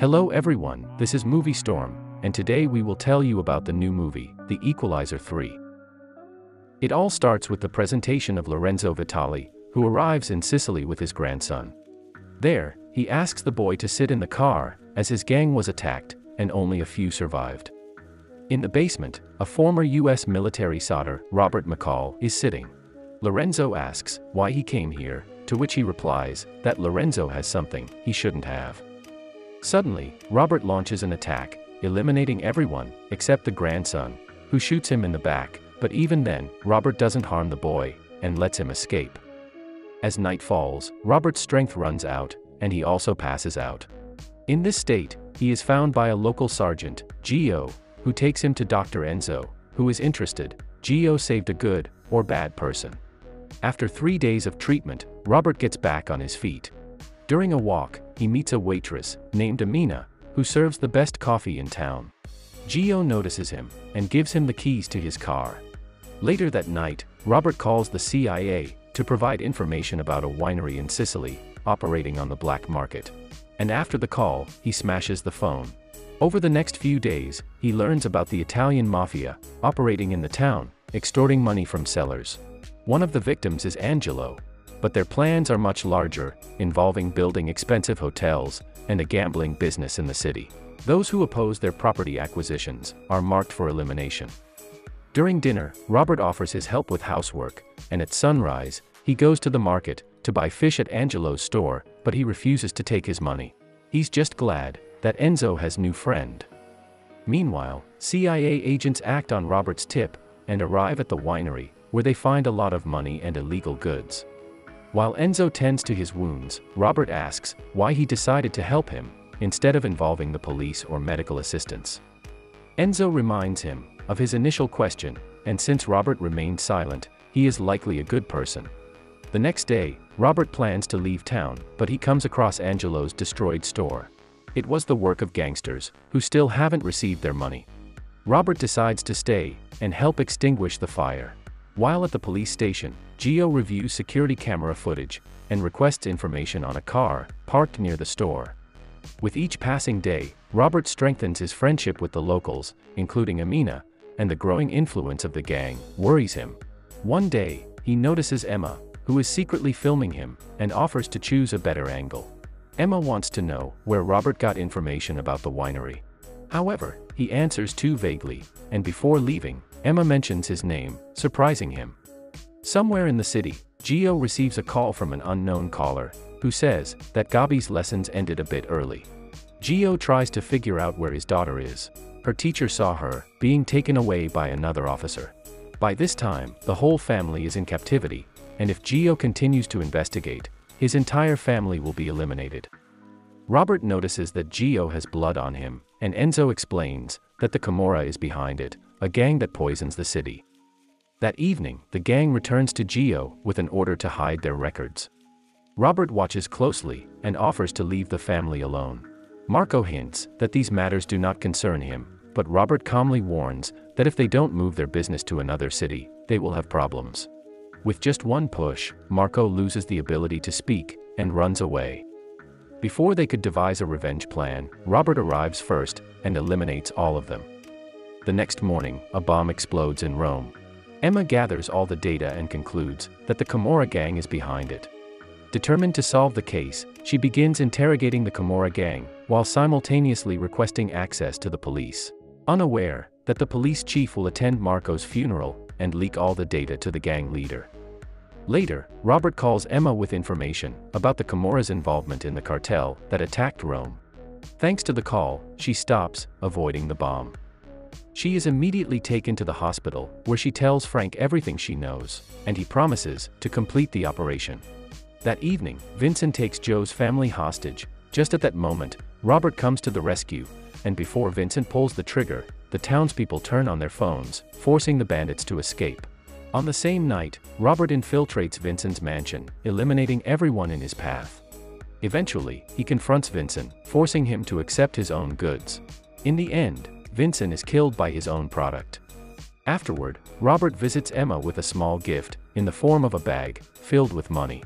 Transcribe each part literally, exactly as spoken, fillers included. Hello everyone, this is Movie Storm, and today we will tell you about the new movie, The Equalizer three. It all starts with the presentation of Lorenzo Vitale, who arrives in Sicily with his grandson. There, he asks the boy to sit in the car, as his gang was attacked, and only a few survived. In the basement, a former U S military soldier, Robert McCall, is sitting. Lorenzo asks why he came here, to which he replies that Lorenzo has something he shouldn't have. Suddenly, Robert launches an attack, eliminating everyone except the grandson, who shoots him in the back, but even then, Robert doesn't harm the boy and lets him escape. As night falls, Robert's strength runs out, and he also passes out. In this state, he is found by a local sergeant, Gio, who takes him to Doctor Enzo, who is interested. Gio saved a good or bad person. After three days of treatment, Robert gets back on his feet. During a walk, he meets a waitress named Amina, who serves the best coffee in town. Gio notices him and gives him the keys to his car. Later that night, Robert calls the C I A to provide information about a winery in Sicily operating on the black market. And after the call, he smashes the phone. Over the next few days, he learns about the Italian mafia operating in the town, extorting money from sellers. One of the victims is Angelo. But their plans are much larger, involving building expensive hotels and a gambling business in the city. Those who oppose their property acquisitions are marked for elimination. During dinner, Robert offers his help with housework, and at sunrise, he goes to the market to buy fish at Angelo's store, but he refuses to take his money. He's just glad that Enzo has a new friend. Meanwhile, C I A agents act on Robert's tip and arrive at the winery, where they find a lot of money and illegal goods. While Enzo tends to his wounds, Robert asks why he decided to help him, instead of involving the police or medical assistance. Enzo reminds him of his initial question, and since Robert remained silent, he is likely a good person. The next day, Robert plans to leave town, but he comes across Angelo's destroyed store. It was the work of gangsters, who still haven't received their money. Robert decides to stay and help extinguish the fire. While at the police station, Gio reviews security camera footage and requests information on a car parked near the store. With each passing day, Robert strengthens his friendship with the locals, including Amina, and the growing influence of the gang worries him. One day, he notices Emma, who is secretly filming him, and offers to choose a better angle. Emma wants to know where Robert got information about the winery. However, he answers too vaguely, and before leaving, Emma mentions his name, surprising him. Somewhere in the city, Gio receives a call from an unknown caller, who says that Gabi's lessons ended a bit early. Gio tries to figure out where his daughter is. Her teacher saw her being taken away by another officer. By this time, the whole family is in captivity, and if Gio continues to investigate, his entire family will be eliminated. Robert notices that Gio has blood on him, and Enzo explains that the Camorra is behind it, a gang that poisons the city. That evening, the gang returns to Gio with an order to hide their records. Robert watches closely and offers to leave the family alone. Marco hints that these matters do not concern him, but Robert calmly warns that if they don't move their business to another city, they will have problems. With just one push, Marco loses the ability to speak and runs away. Before they could devise a revenge plan, Robert arrives first and eliminates all of them. The next morning, a bomb explodes in Rome. Emma gathers all the data and concludes that the Camorra gang is behind it. Determined to solve the case, she begins interrogating the Camorra gang, while simultaneously requesting access to the police. Unaware that the police chief will attend Marco's funeral and leak all the data to the gang leader. Later, Robert calls Emma with information about the Camorra's involvement in the cartel that attacked Rome. Thanks to the call, she stops, avoiding the bomb. She is immediately taken to the hospital, where she tells Frank everything she knows, and he promises to complete the operation. That evening, Vincent takes Joe's family hostage. Just at that moment, Robert comes to the rescue, and before Vincent pulls the trigger, the townspeople turn on their phones, forcing the bandits to escape. On the same night, Robert infiltrates Vincent's mansion, eliminating everyone in his path. Eventually, he confronts Vincent, forcing him to accept his own goods. In the end, Vincent is killed by his own product. Afterward, Robert visits Emma with a small gift, in the form of a bag, filled with money.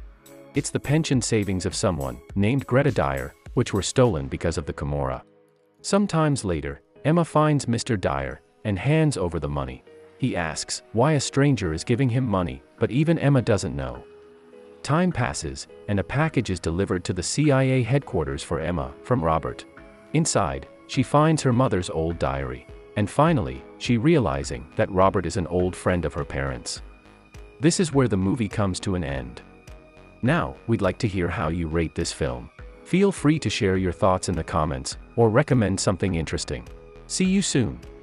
It's the pension savings of someone named Greta Dyer, which were stolen because of the Camorra. Sometimes later, Emma finds Mister Dyer and hands over the money. He asks why a stranger is giving him money, but even Emma doesn't know. Time passes, and a package is delivered to the C I A headquarters for Emma from Robert. Inside, she finds her mother's old diary, and finally, she realizing that Robert is an old friend of her parents. This is where the movie comes to an end. Now, we'd like to hear how you rate this film. Feel free to share your thoughts in the comments, or recommend something interesting. See you soon.